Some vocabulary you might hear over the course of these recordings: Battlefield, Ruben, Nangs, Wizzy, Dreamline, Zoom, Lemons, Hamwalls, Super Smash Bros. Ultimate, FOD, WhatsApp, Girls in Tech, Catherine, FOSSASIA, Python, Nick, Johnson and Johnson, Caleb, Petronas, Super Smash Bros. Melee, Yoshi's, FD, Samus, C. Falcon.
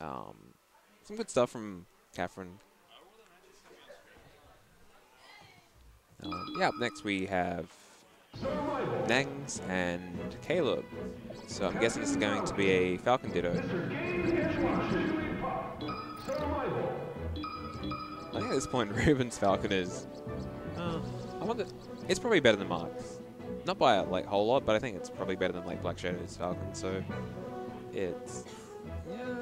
Some good stuff from Catherine. Yeah, up next we have Nangs and Caleb. So I'm guessing this is going to be a Falcon Ditto. I think at this point Ruben's Falcon is... I wonder, it's probably better than Mark's. Not by a whole lot, but I think it's probably better than Black Shadow's Falcon, so it's... Yeah...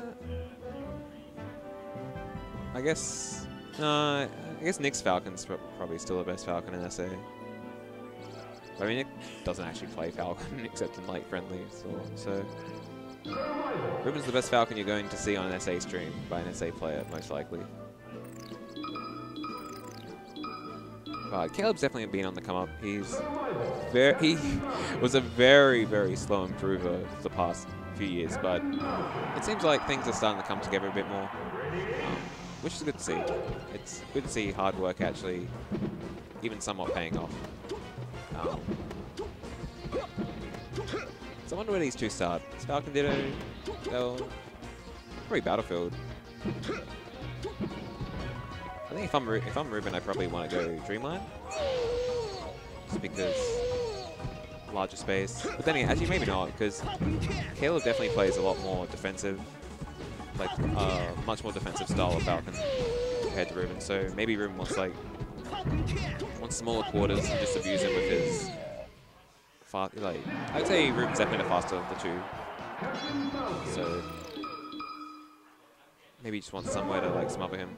I guess Nick's Falcon's probably still the best Falcon in SA. I mean, Nick doesn't actually play Falcon except in friendlies, so... Ruben's the best Falcon you're going to see on an SA stream by an SA player, most likely. But Caleb's definitely been on the come up. He was a very, very slow improver for the past few years, but it seems like things are starting to come together a bit more, which is good to see. It's good to see hard work actually, even somewhat paying off. So I wonder where these two start. It's Falcon Ditto, probably Battlefield. I think if I'm Ruben, I probably want to go Dreamline, just because larger space. But then again, actually maybe not, because Caleb definitely plays a lot more defensive, much more defensive style of Falcon compared to Ruben. So maybe Ruben wants smaller quarters and just abuse it with his fast. I'd say Ruben's definitely the faster of the two. So maybe he just wants somewhere to smother him.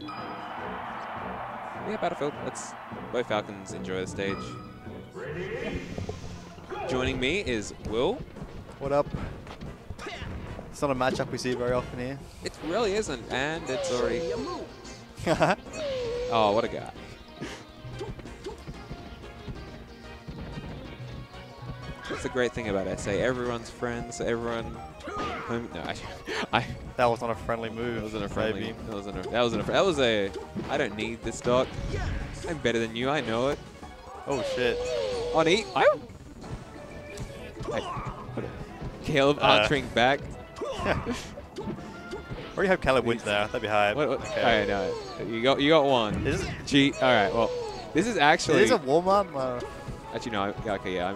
Yeah, Battlefield. Let's both Falcons enjoy the stage. Joining me is Will. What up? It's not a matchup we see very often here. It really isn't, and it's already... Oh, what a guy. That's the great thing about SA. Everyone's friends, everyone... No, that wasn't a friendly move. That wasn't a friendly move. That was a... I don't need this stock. I'm better than you, I know it. Oh, shit. On E. Caleb answering back. Already hope Caleb wins there. That'd be hard. Okay. I know. You got one. Is it? Gee. All right. Well, this is actually. Is this a warm up? Actually, no. Okay. Yeah.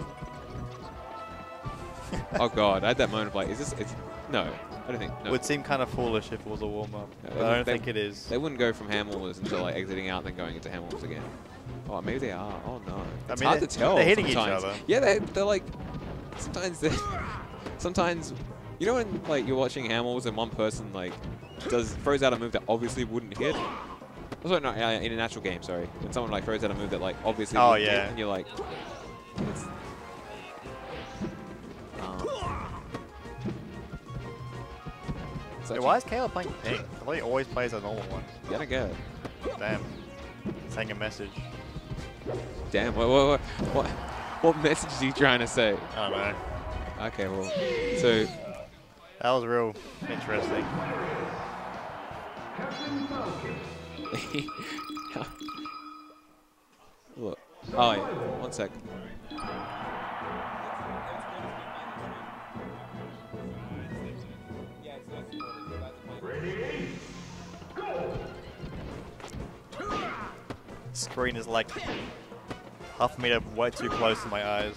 Oh god. I had that moment of is this? It's no. I don't think. No. It would seem kind of foolish if it was a warm up. No, but I don't think it is. They wouldn't go from Hamwalls until exiting out, then going into Hamwalls again. Oh, maybe they are. Oh no. It's hard to tell. They're hitting sometimes. Each other. Yeah. They're sometimes they. Sometimes. You know when you're watching Hamils and one person throws out a move that obviously wouldn't hit? Also, no, in an actual game, sorry. When someone throws out a move that obviously wouldn't hit, and you're like, it's, Dude, why is Caleb playing pink? I thought he always plays a normal one. Yeah, I don't get it. Damn. Saying a message. Damn, what message are you trying to say? I don't know. Okay, well, so... That was real interesting. Look. Oh, yeah. One sec. Screen is half a meter way too close to my eyes.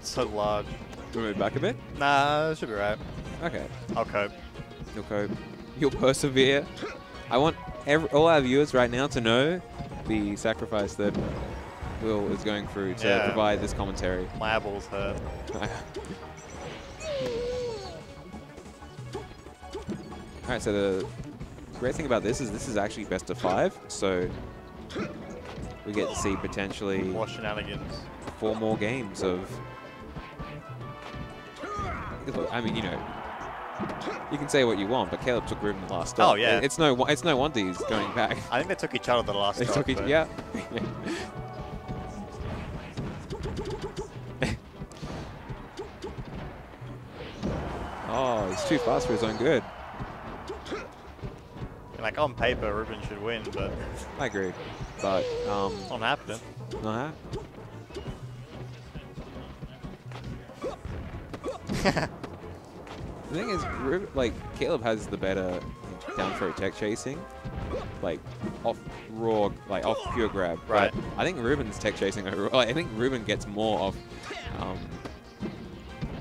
It's so large. Do we move back a bit? Nah, it should be right. Okay. I'll cope. You'll cope. You'll persevere. I want all our viewers right now to know the sacrifice that Will is going through to provide this commentary. My eyeballs hurt. Alright, so the great thing about this is actually best of 5, so we get to see potentially more shenanigans. 4 more games of... I mean, you can say what you want, but Caleb took Ruben the last stop. Oh yeah, it's no wonder he's going back. I think they took each other the last stop. Yeah. Oh, he's too fast for his own good. On paper, Ruben should win, but I agree. But not happening. Not happening. The thing is, like, Caleb has the better down throw tech chasing, like off raw, like off pure grab. Right. But I think Ruben's tech chasing overall. Like, I think Ruben gets more off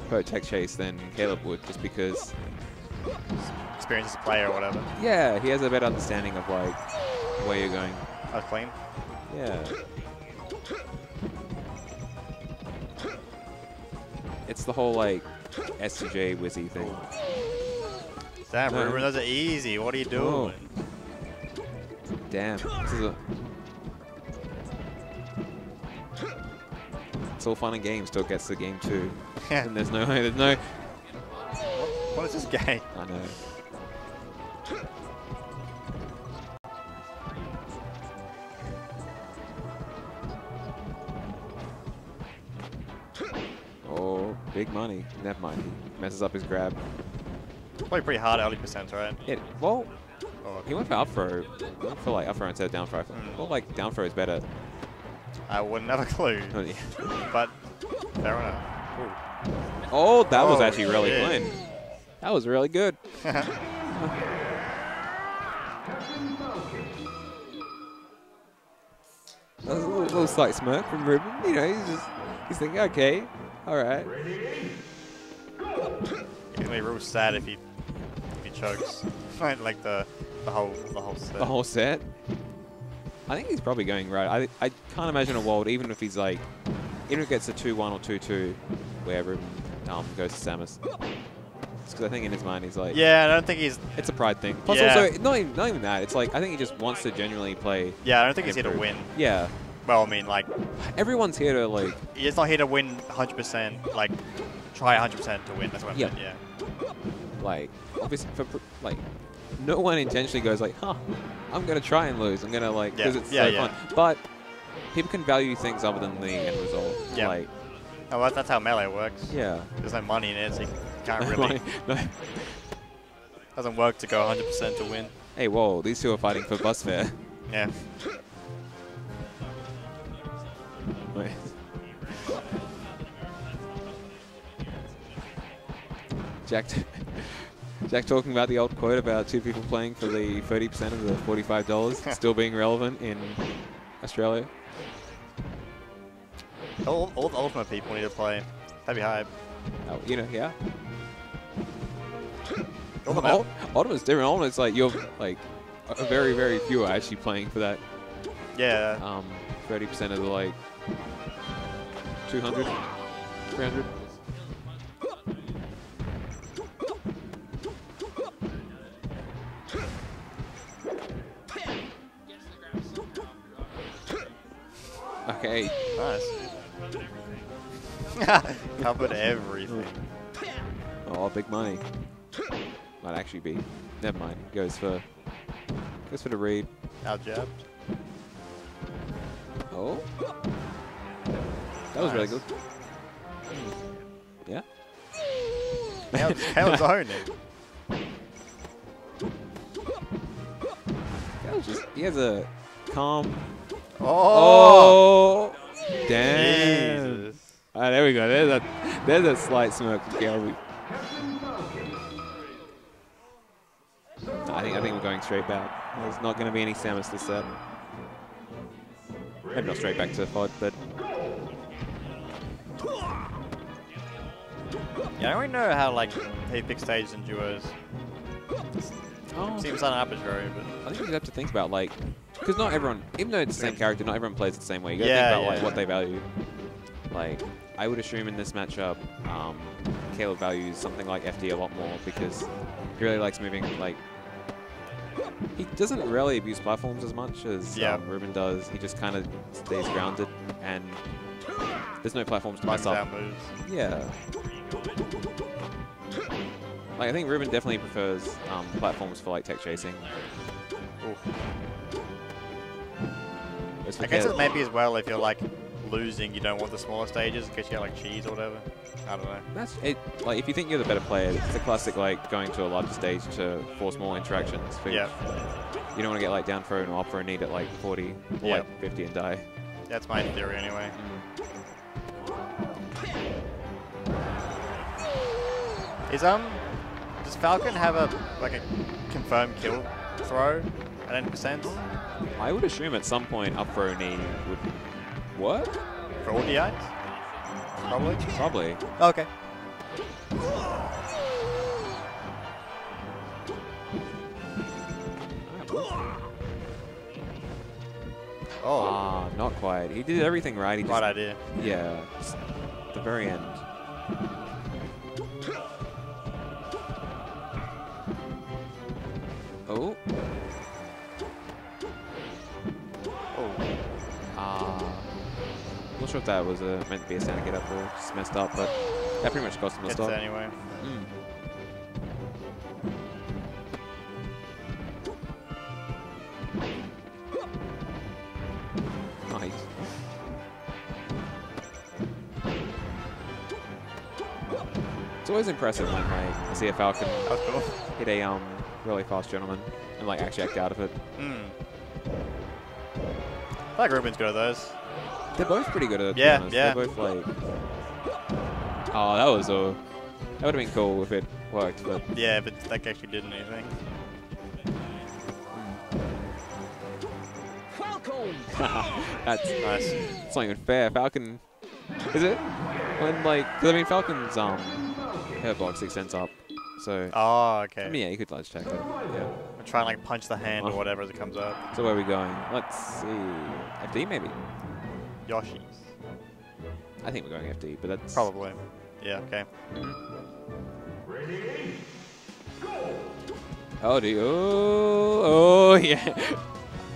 per tech chase than Caleb would, just because experience as a player or whatever. Yeah, he has a better understanding of like where you're going. A clean. Yeah. It's the whole like S to J Wizzy thing. Damn, Ruben, those are easy. What are you doing? Oh. Damn. This is a... It's all fun and games till it gets to game two. And there's no... There's no... What is this game? I know. Oh, big money. Never mind. He messes up his grab. Probably pretty hard early percent, right? Yeah, well, he went for up throw. He went for like up throw instead of down throw. Well, like down throw is better. I wouldn't have a clue. But fair enough. Ooh. Oh, that was actually really clean. That was really good. That was a little slight smirk from Ruben. You know, he's thinking, okay, all right. It's gonna be real sad if he chokes. Like the whole set. The whole set. I think he's probably going right. I can't imagine a world, even if he's like, even if it gets a 2-1 or 2-2, where Ruben goes to Samus. It's because I think in his mind he's like. Yeah, I don't think he's. It's a pride thing. Plus also, not even that. It's like I think he just wants to genuinely play. Yeah, I don't think he's here to win. Yeah. Well, I mean, like. Everyone's here to like. He's not here to win 100%. Like, try 100% to win. That's what I meant. Yeah. Like, obviously, like, no one intentionally goes like, huh, I'm going to try and lose. I'm going to, like, because it's so fun. But people can value things other than the end result. Yeah. Like, oh, well, that's how Melee works. Yeah. There's no money in it, so you can't really. Doesn't work to go 100% to win. Hey, whoa, these two are fighting for bus fare. Yeah. Wait. Jack talking about the old quote about two people playing for the 30% of the $45 still being relevant in Australia. All the Ultimate people need to play. Heavy hype. Oh, you know, yeah. Ultimate's different. Ultimate's like you're like very, very few are actually playing for that. Yeah. 30% of the like 200, 300. Okay. Nice. Covered everything. Oh, big money. Might actually be. Never mind. Goes for the read. Out jabbed. Oh. That was really good. Yeah. Caleb's own. He has a calm. Oh! Damn. Jesus. All right, there we go. There's a slight smirk from Caleb. I think we're going straight back. There's not going to be any Samus this set. Maybe not straight back to FOD, but... Yeah, I don't really know how, like, he picks stages and duos. Seems arbitrary, but... I think you have to think about, like... Because not everyone, even though it's the same character, not everyone plays it the same way. You gotta think about like what they value. Like, I would assume in this matchup, Caleb values something like FD a lot more because he really likes moving. Like, he doesn't really abuse platforms as much as Ruben does. He just kind of stays grounded, and there's no platforms to mess up. Yeah. Like, I think Ruben definitely prefers platforms for like tech chasing. Ooh. I guess it maybe as well if you're like losing, you don't want the smaller stages in case you get like cheese or whatever. I don't know. That's it. Like if you think you're the better player, it's a classic like going to a larger stage to force more interactions. Yeah. You don't want to get like down throw and up throw and need at like 40 or like 50 and die. That's my theory anyway. Mm. Is Does Falcon have a confirmed kill throw at any percent? I would assume at some point up throw knee would work. For all DIs? Probably. Probably. Oh, okay. Oh, not quite. He did everything right. He just, right idea. Yeah, just at the very end. Oh. Oh. I'm not sure if that was meant to be a stand to get up or just messed up, but that pretty much cost him a stop. It's anyway. Mm. It's always impressive when I see a Falcon hit a really fast gentleman and actually act out of it. Mm. I like Ruben's good at those. They're both pretty good at it. Yeah, yeah. They're both like. Oh, that was a. That would have been cool if it worked, but. Yeah, but that actually didn't anything. Falcon. That's nice. It's not even fair, Falcon. Is it? When because Falcon's her block 6 cents up, so. Oh, okay. I mean, yeah, you could large attack that. Yeah. I'm trying to punch the hand or whatever as it comes up. So where are we going? Let's see. FD maybe. Yoshi's. I think we're going FD, but that's probably. Yeah. Okay. Mm-hmm. Ready? Go. Oh, do you? Oh, yeah.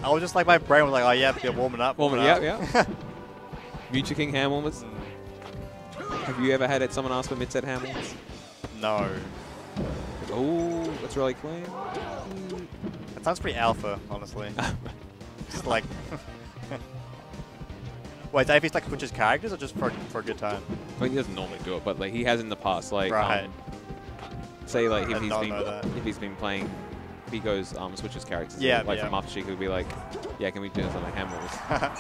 I was just my brain was like, oh yeah, you're warming up. Warming up. Yeah. Future King Hamils. Have you ever had someone ask for mid-set Hamils? No. Oh, that's really clean. That sounds pretty alpha, honestly. Just like. Wait, if he's switches characters or just for a good time? Well, he doesn't normally do it, but he has in the past. Right. Say if he's been playing, if he goes switches characters. Yeah. From after she could be like, yeah, can we do this on the Hamils?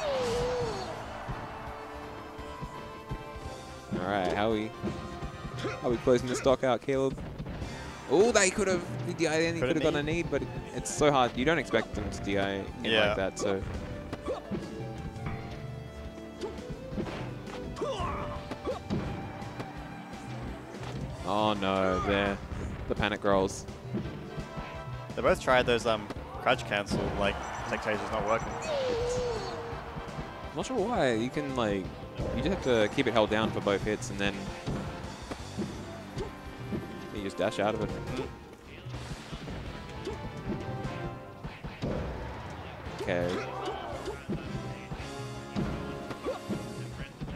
All right, how are we closing the stock out, Caleb? Oh, they could have got a need, but it's so hard. You don't expect them to DI in like that, so. Oh no, there, the panic rolls. They both tried those crouch cancel tech tasers not working. I'm not sure why. You can you just have to keep it held down for both hits, and then you just dash out of it. Okay.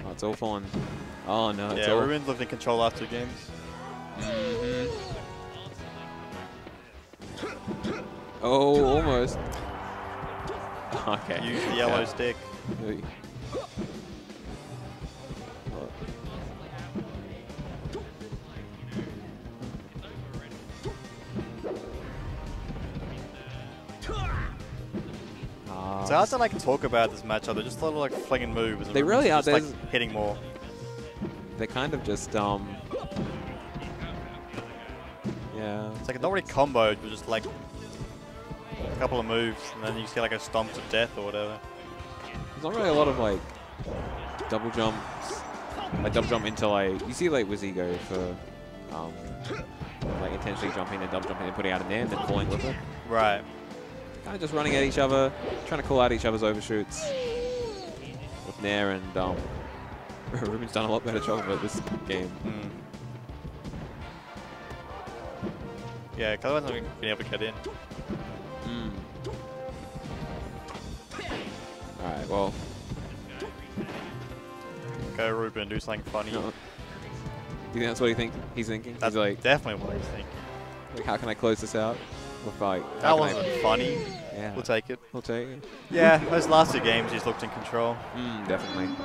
Oh, it's all fallen. Oh no! It's all... Ruben lived in control last two games. Mm-hmm. Oh, almost. Okay. Use the yellow stick. Ooh. So hard to talk about this matchup. They're just a little flinging moves. They really are. They're just hitting more. They're kind of just yeah. It's not really comboed, but just a couple of moves, and then you just get a stomp to death or whatever. There's not really a lot of double jumps, double jump into you see Wizzy go for intentionally jumping and double jumping and putting out an air and then falling with it. Right. Kind of just running at each other, trying to call out each other's overshoots with Nair, and Ruben's done a lot better job at this game. Mm. Yeah, Caleb hasn't been able to get in. Mm. Alright, well. Go Ruben, do something funny. Do you think that's what he's thinking? That's definitely what he's thinking. How can I close this out? That wasn't funny. Yeah. We'll take it. We'll take it. Yeah, those last two games just looked in control. Mm, definitely.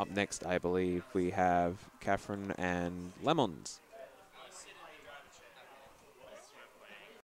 Up next, I believe, we have Catherine and Lemons.